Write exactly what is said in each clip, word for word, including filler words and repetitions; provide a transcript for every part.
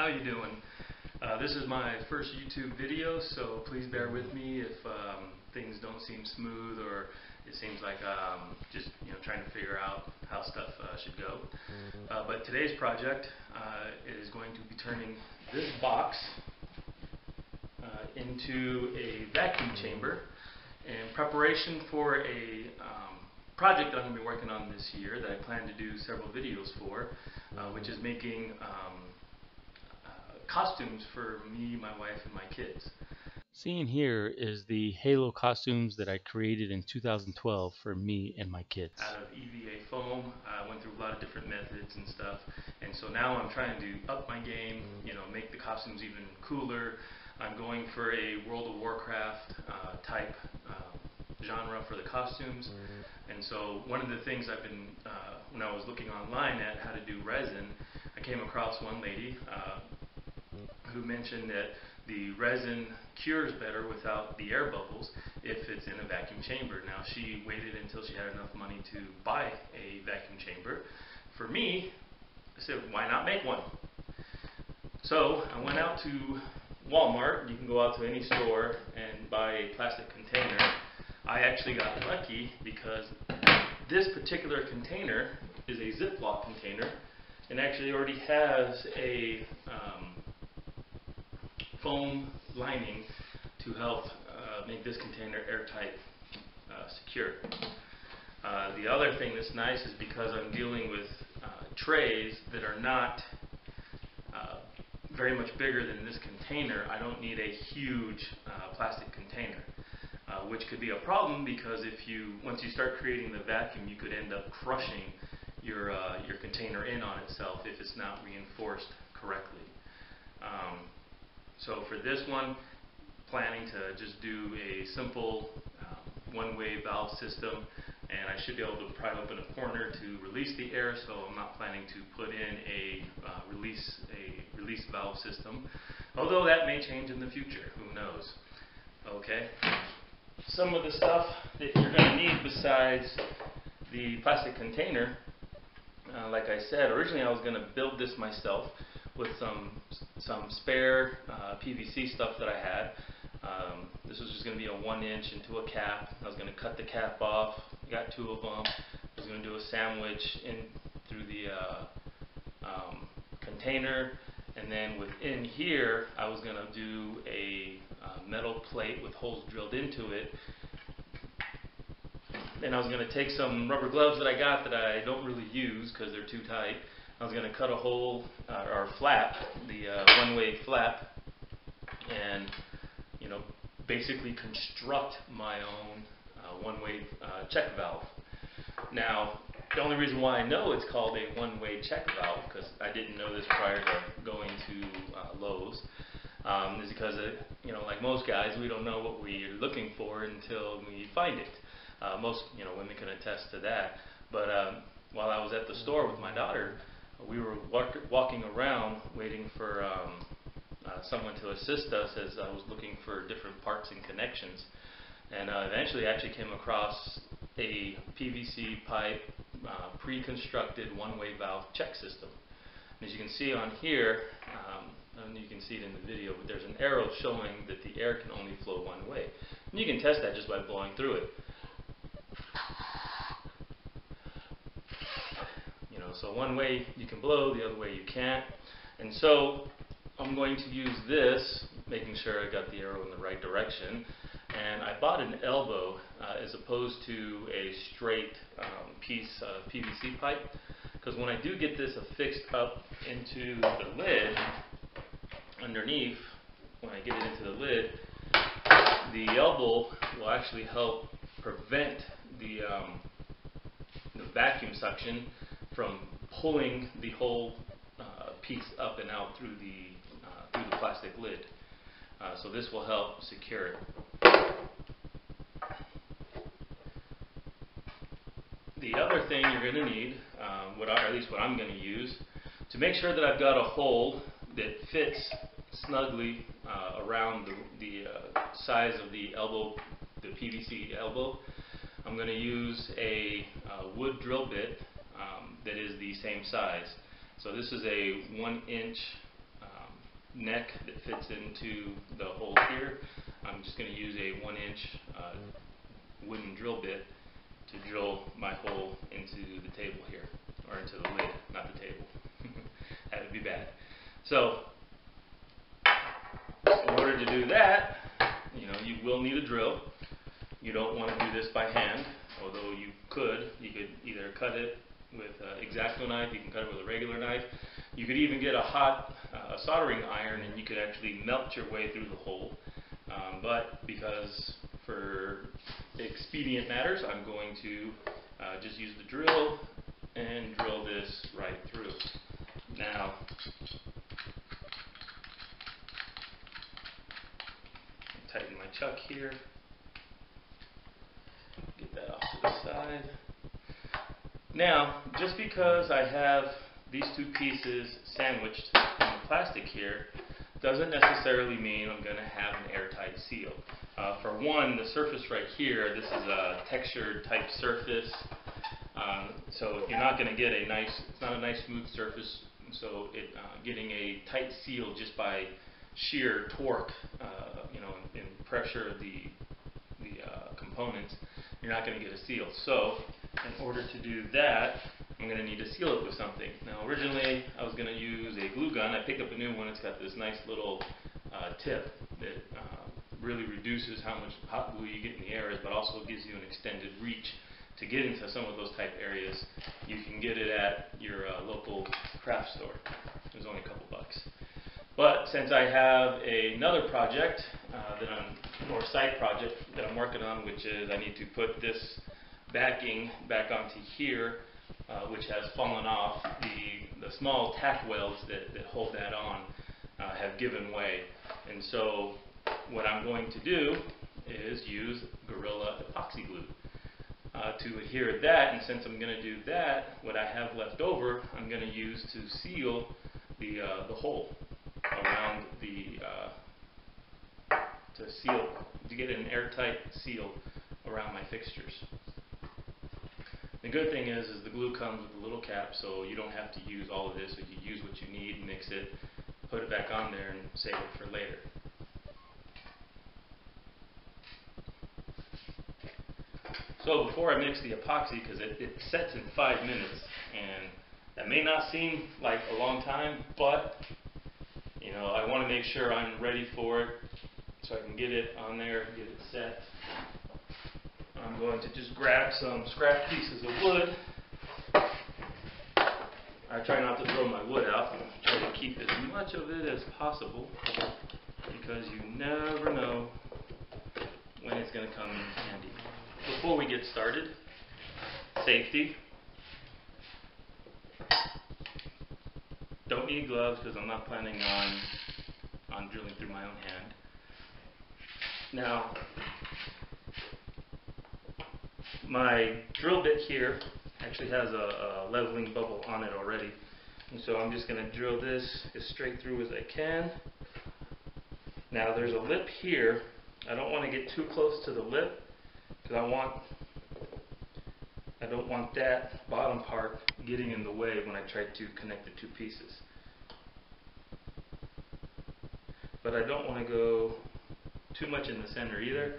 How you doing? Uh, this is my first YouTube video, so please bear with me if um, things don't seem smooth or it seems like um, just you know trying to figure out how stuff uh, should go. Uh, but today's project uh, is going to be turning this box uh, into a vacuum chamber in preparation for a um, project that I'm going to be working on this year that I plan to do several videos for, uh, which is making um, costumes for me, my wife, and my kids. Seeing here is the Halo costumes that I created in two thousand twelve for me and my kids. Out of E V A foam, I went through a lot of different methods and stuff, and so now I'm trying to up my game, you know, make the costumes even cooler. I'm going for a World of Warcraft uh, type uh, genre for the costumes, mm-hmm. and so one of the things I've been, uh, when I was looking online at how to do resin, I came across one lady, uh, who mentioned that the resin cures better without the air bubbles if it's in a vacuum chamber. Now, she waited until she had enough money to buy a vacuum chamber. For me, I said, why not make one? So I went out to Walmart. You can go out to any store and buy a plastic container. I actually got lucky because this particular container is a Ziploc container and actually already has a um, foam lining to help uh, make this container airtight, uh, secure. Uh, the other thing that's nice is because I'm dealing with uh, trays that are not uh, very much bigger than this container, I don't need a huge uh, plastic container, uh, which could be a problem because if you, once you start creating the vacuum, you could end up crushing your, uh, your container in on itself if it's not reinforced correctly. Um, So for this one, planning to just do a simple um, one-way valve system, and I should be able to pry open a corner to release the air, so I'm not planning to put in a, uh, release, a release valve system, although that may change in the future, who knows. Okay, some of the stuff that you're going to need besides the plastic container, uh, like I said, originally I was going to build this myself with some some spare uh, P V C stuff that I had. Um, this was just going to be a one inch into a cap. I was going to cut the cap off. Got two of them. I was going to do a sandwich in through the uh, um, container, and then within here I was going to do a uh, metal plate with holes drilled into it. And I was going to take some rubber gloves that I got that I don't really use because they're too tight. I was going to cut a hole, uh, or flap, the uh, one-way flap, and you know, basically construct my own uh, one-way uh, check valve. Now, the only reason why I know it's called a one-way check valve, because I didn't know this prior to going to uh, Lowe's, um, is because uh, you know, like most guys, we don't know what we're looking for until we find it. Uh, most you know women can attest to that. But um, while I was at the store with my daughter, we were walk walking around waiting for um, uh, someone to assist us as I was looking for different parts and connections, and uh, eventually I actually came across a P V C pipe uh, pre-constructed one-way valve check system. And as you can see on here, um, and you can see it in the video, but there's an arrow showing that the air can only flow one way, and you can test that just by blowing through it. So one way you can blow, the other way you can't. And so I'm going to use this, making sure I got the arrow in the right direction. And I bought an elbow uh, as opposed to a straight um, piece of P V C pipe, because when I do get this affixed up into the lid, underneath, when I get it into the lid, the elbow will actually help prevent the, um, the vacuum suction from pulling the whole uh, piece up and out through the uh, through the plastic lid. Uh, so this will help secure it. The other thing you're going to need, um, what I, or at least what I'm going to use, to make sure that I've got a hole that fits snugly uh, around the, the uh, size of the elbow, the P V C elbow, I'm going to use a uh, wood drill bit that is the same size. So this is a one inch um, neck that fits into the hole here, I'm just going to use a one inch uh, wooden drill bit to drill my hole into the table here, or into the lid, not the table. That would be bad. So in order to do that, you know, you will need a drill. You don't want to do this by hand, although you could. You could either cut it with an X-Acto knife, you can cut it with a regular knife. You could even get a hot uh, soldering iron and you could actually melt your way through the hole. Um, but because for expedient matters, I'm going to uh, just use the drill and drill this right through. Now, tighten my chuck here, get that off to the side. Now, just because I have these two pieces sandwiched in plastic here, doesn't necessarily mean I'm going to have an airtight seal. Uh, for one, the surface right here, this is a textured type surface, um, so you're not going to get a nice, it's not a nice smooth surface, so it, uh, getting a tight seal just by sheer torque, uh, you know, and, and pressure of the, the uh, components, you're not going to get a seal. So, in order to do that, I'm going to need to seal it with something. Now, originally, I was going to use a glue gun. I picked up a new one. It's got this nice little uh, tip that uh, really reduces how much hot glue you get in the areas, but also gives you an extended reach to get into some of those type areas. You can get it at your uh, local craft store. It was only a couple bucks. But since I have a, another project, uh, that I'm, or side project that I'm working on, which is I need to put this backing back onto here, uh, which has fallen off. The, the small tack welds that, that hold that on uh, have given way. And so what I'm going to do is use Gorilla epoxy glue uh, to adhere that. And since I'm going to do that, what I have left over, I'm going to use to seal the, uh, the hole around the, uh, to seal, to get an airtight seal around my fixtures. The good thing is, is the glue comes with a little cap, so you don't have to use all of this. You can use what you need, mix it, put it back on there, and save it for later. So before I mix the epoxy, because it, it sets in five minutes, and that may not seem like a long time, but you know, I want to make sure I'm ready for it, so I can get it on there, get it set. I'm going to just grab some scrap pieces of wood. I try not to throw my wood out. I try to keep as much of it as possible because you never know when it's going to come in handy. Before we get started, safety. Don't need gloves because I'm not planning on, on drilling through my own hand. Now, my drill bit here actually has a, a leveling bubble on it already. And so I'm just going to drill this as straight through as I can. Now there's a lip here. I don't want to get too close to the lip because I want, I don't want that bottom part getting in the way when I try to connect the two pieces. But I don't want to go too much in the center either,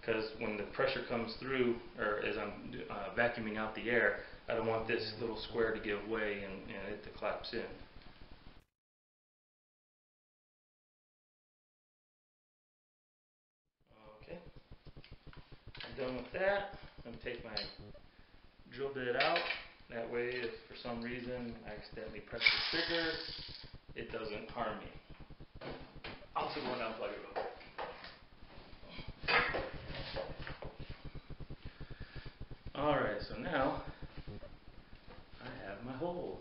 because when the pressure comes through, or as I'm uh, vacuuming out the air, I don't want this little square to give way and, and it to collapse in. Okay, I'm done with that. I'm going to take my drill bit out. That way, if for some reason I accidentally press the trigger, it doesn't harm me. I'm also going to unplug it real quick. Alright, so now I have my hole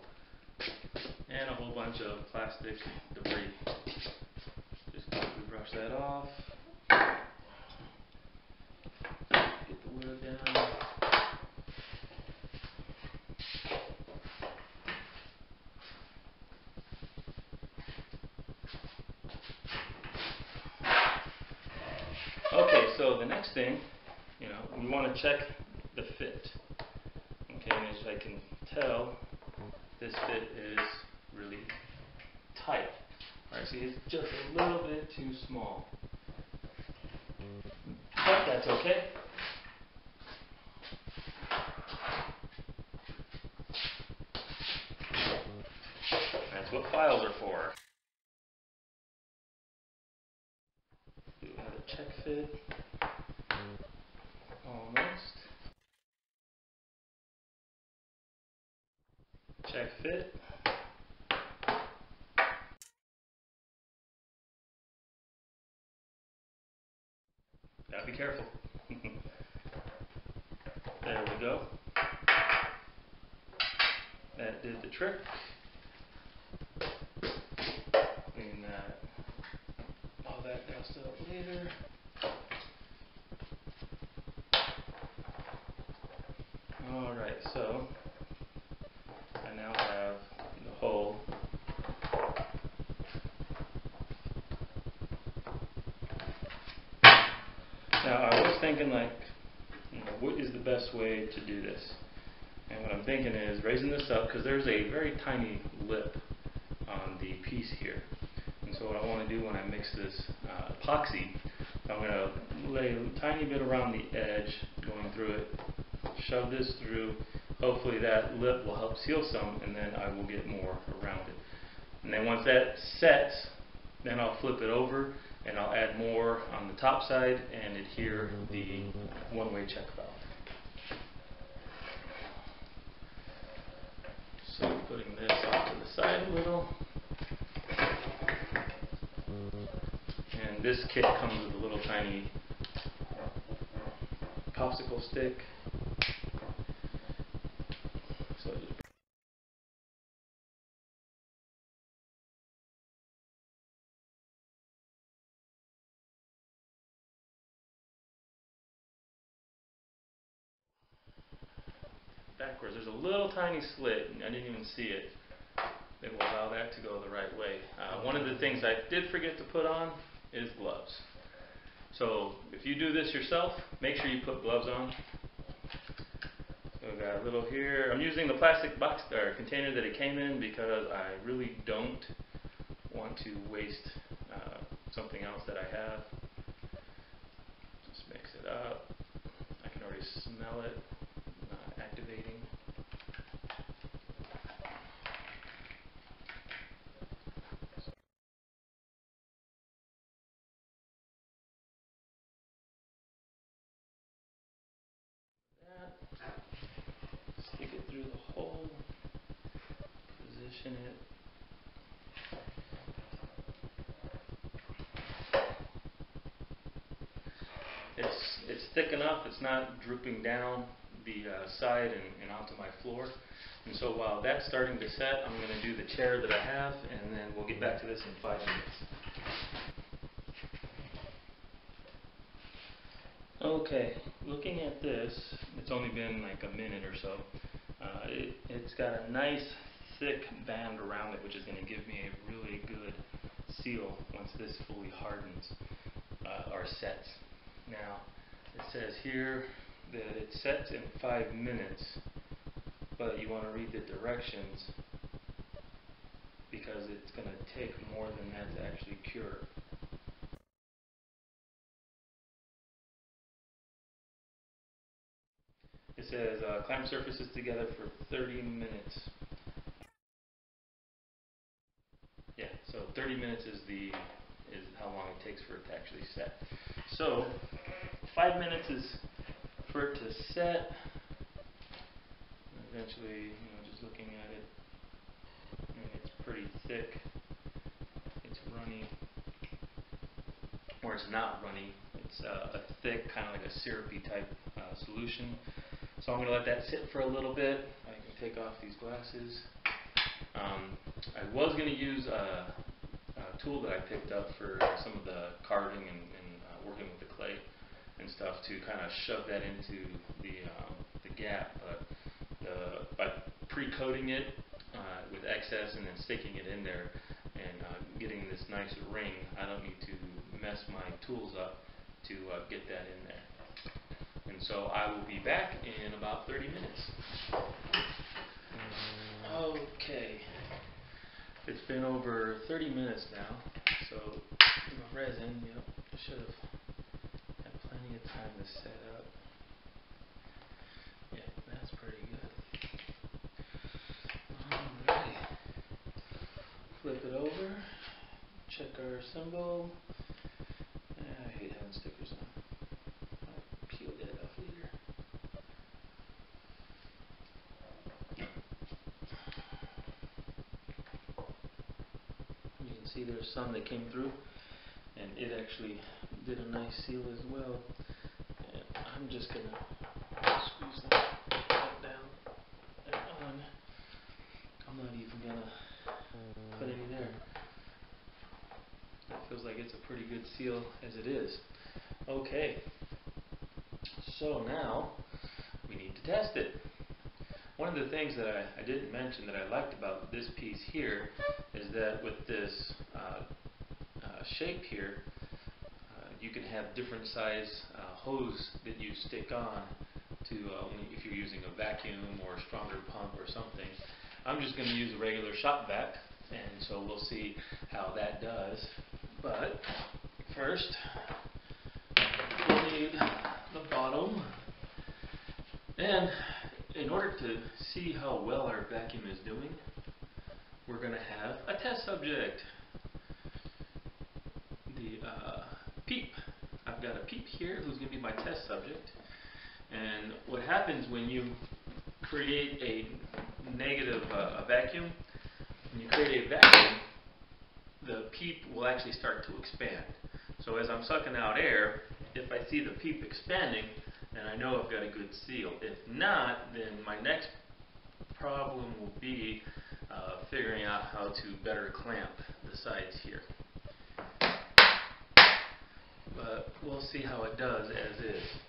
and a whole bunch of plastic debris. Just quickly brush that off, get the wood down. Okay, so the next thing, you know, we want to check the fit. Okay, and as I can tell, this fit is really tight. I Alright, see, it's just a little bit too small. But that's okay. That's what files are for. Do we have a check fit? Almost. Check fit. Gotta be careful. There we go. That did the trick. Clean that. All that dust up later. Alright, so I now have the hole. Now I was thinking, like, you know, what is the best way to do this? And what I'm thinking is raising this up, because there's a very tiny lip on the piece here. And so what I want to do when I mix this uh, epoxy, I'm going to lay a tiny bit around the edge, going through it, shove this through. Hopefully that lip will help seal some, and then I will get more around it. And then once that sets, then I'll flip it over, and I'll add more on the top side and adhere the one-way check valve. So putting this off to the side a little. And this kit comes with a little tiny popsicle stick. So just backwards. There's a little tiny slit, and I didn't even see it, that will allow that to go the right way. Uh, one of the things I did forget to put on is gloves. So if you do this yourself, make sure you put gloves on. So we've got a little here. I'm using the plastic box or container that it came in because I really don't want to waste uh, something else that I have. Just mix it up. I can already smell it. Activating. Stick it through the hole, position it. It's it's thick enough, it's not drooping down the uh, side and, and onto my floor. And so while that's starting to set, I'm going to do the chair that I have, and then we'll get back to this in five minutes. Okay, looking at this, it's only been like a minute or so. Uh, it, it's got a nice thick band around it, which is going to give me a really good seal once this fully hardens uh, or sets. Now, it says here that it sets in five minutes, but you want to read the directions because it's going to take more than that to actually cure. It says uh, clamp surfaces together for thirty minutes. Yeah, so thirty minutes is the is how long it takes for it to actually set. So five minutes is for it to set. Eventually, you know, just looking at it, I mean, it's pretty thick. It's runny, or it's not runny. It's uh, a thick, kind of like a syrupy type uh, solution. So I'm going to let that sit for a little bit. I can take off these glasses. Um, I was going to use a, a tool that I picked up for some of the carving and, and uh, working with the clay and stuff to kind of shove that into the, um, the gap, but uh, by pre-coating it uh, with excess and then sticking it in there and uh, getting this nice ring, I don't need to mess my tools up to uh, get that in there. And so I will be back in about thirty minutes. Okay. It's been been over thirty minutes now, so my resin, yep, should have had plenty of time to set up. Yeah, that's pretty good. Alright, flip it over, check our symbol. Eh, I hate having stickers on. There's some that came through and it actually did a nice seal as well, and I'm just going to squeeze that down and on. I'm not even going to put any there. It feels like it's a pretty good seal as it is. Okay, so now we need to test it. One of the things that I, I didn't mention that I liked about this piece here is that with this uh, uh, shape here, uh, you can have different size uh, hose that you stick on to uh, if you're using a vacuum or a stronger pump or something. I'm just going to use a regular shop vac, and so we'll see how that does. But first, we'll need the bottom. And in order to see how well our vacuum is doing, we're going to have a test subject. The uh, peep. I've got a peep here who's going to be my test subject. And what happens when you create a negative uh, a vacuum, when you create a vacuum, the peep will actually start to expand. So as I'm sucking out air, if I see the peep expanding, and I know I've got a good seal. If not, then my next problem will be uh, figuring out how to better clamp the sides here. But we'll see how it does as is.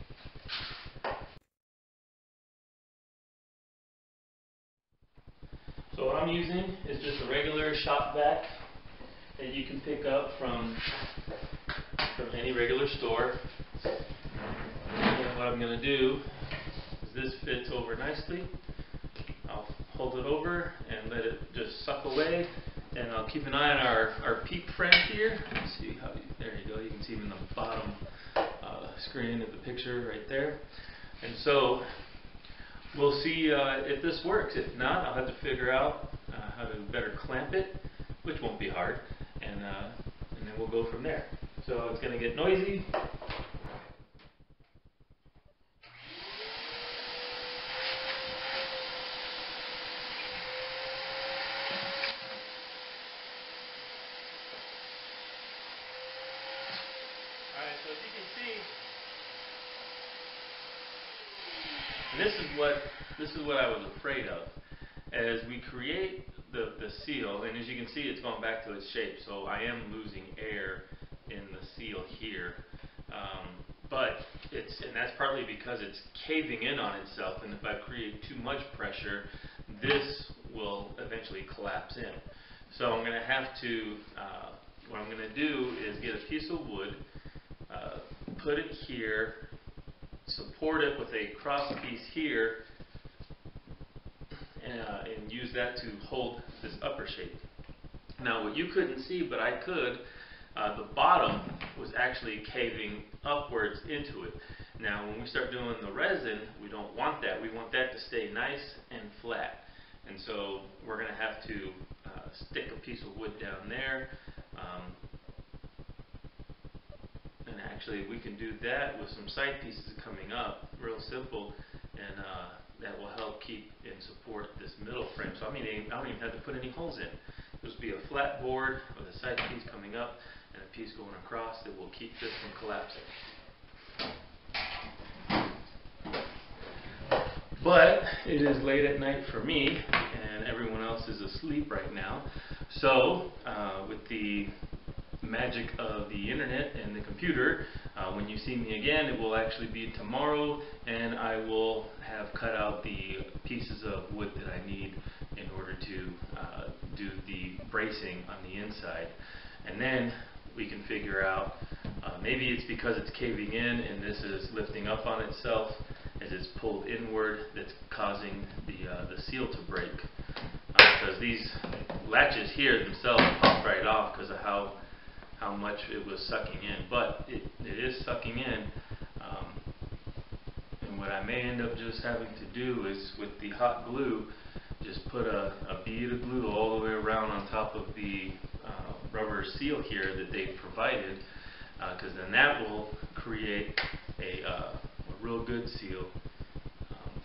So what I'm using is just a regular shop vac that you can pick up from, from any regular store. What I'm going to do is this fits over nicely. I'll hold it over and let it just suck away, and I'll keep an eye on our, our peep friend here. Let's see how you, there you go, you can see him in the bottom uh, screen of the picture right there. And so we'll see uh, if this works. If not, I'll have to figure out uh, how to better clamp it, which won't be hard, and, uh, and then we'll go from there. So it's going to get noisy. This is what this is what I was afraid of. As we create the, the seal, and as you can see, it's gone back to its shape, so I am losing air in the seal here. Um, but it's and that's partly because it's caving in on itself, and if I create too much pressure, this will eventually collapse in. So I'm going to have to, uh, what I'm going to do is get a piece of wood, uh, put it here, support it with a cross piece here, and, uh, and use that to hold this upper shape. Now what you couldn't see, but I could, uh, the bottom was actually caving upwards into it. Now when we start doing the resin, we don't want that. We want that to stay nice and flat. And so we're going to have to uh, stick a piece of wood down there. Um, And actually, we can do that with some side pieces coming up, real simple, and uh, that will help keep and support this middle frame. So I mean, I don't even have to put any holes in. This will be a flat board with a side piece coming up and a piece going across that will keep this from collapsing. But it is late at night for me, and everyone else is asleep right now. So uh, with the magic of the internet and the computer, uh, when you see me again, it will actually be tomorrow, and I will have cut out the pieces of wood that I need in order to uh, do the bracing on the inside. And then we can figure out, uh, maybe it's because it's caving in and this is lifting up on itself as it's pulled inward that's causing the, uh, the seal to break. Uh, because these latches here themselves pop right off because of how how much it was sucking in. But it, it is sucking in. Um, and what I may end up just having to do is with the hot glue, just put a, a bead of glue all the way around on top of the uh, rubber seal here that they provided, because uh, then that will create a, uh, a real good seal. Um,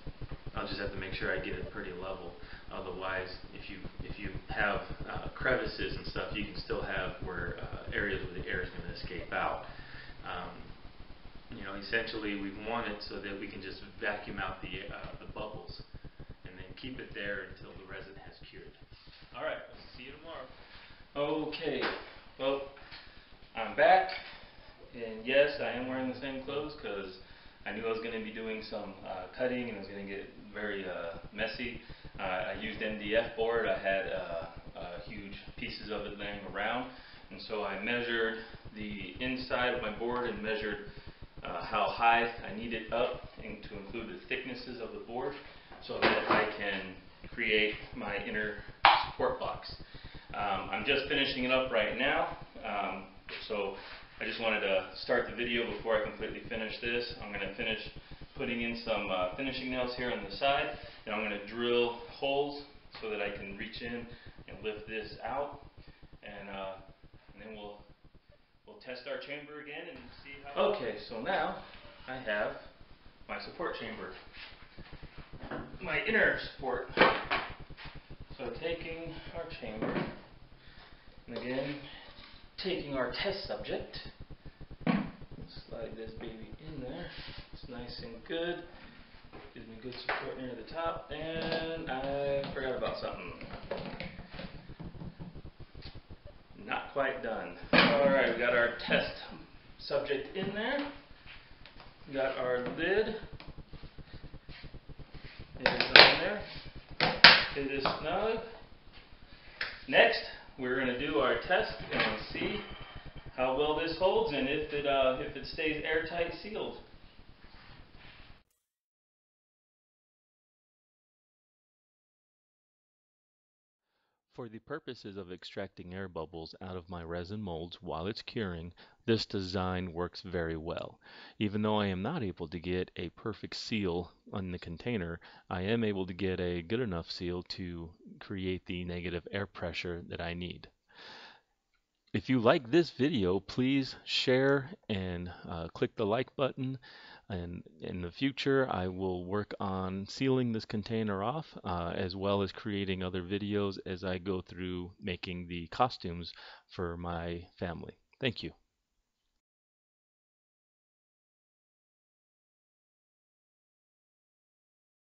I'll just have to make sure I get it pretty level. Otherwise, if you if you have uh, crevices and stuff, you can still have where uh, areas where the air is going to escape out. Um, you know, essentially, we want it so that we can just vacuum out the uh, the bubbles and then keep it there until the resin has cured. All right, we'll see you tomorrow. Okay, well, I'm back, and yes, I am wearing the same clothes because I knew I was going to be doing some uh, cutting and it was going to get very uh, messy. Uh, I used M D F board. I had uh, uh, huge pieces of it laying around, and so I measured the inside of my board and measured uh, how high I need it up, and to include the thicknesses of the board, so that I can create my inner support box. Um, I'm just finishing it up right now, um, so I just wanted to start the video before I completely finish this. I'm going to finish putting in some uh, finishing nails here on the side, and I'm going to drill holes so that I can reach in and lift this out, and, uh, and then we'll we'll test our chamber again and see how. Okay, so now I have my support chamber, my inner support. So taking our chamber, and again taking our test subject, slide this baby in there. It's nice and good. Gives me good support near the top. And I forgot about something. Not quite done. Alright, we got our test subject in there. We got our lid. It is on there. It is snug. Next, we're going to do our test and see how well this holds and if it, uh, if it stays airtight sealed. For the purposes of extracting air bubbles out of my resin molds while it's curing, this design works very well. Even though I am not able to get a perfect seal on the container, I am able to get a good enough seal to create the negative air pressure that I need. If you like this video, please share and uh, click the like button. And in the future, I will work on sealing this container off, uh, as well as creating other videos as I go through making the costumes for my family. Thank you.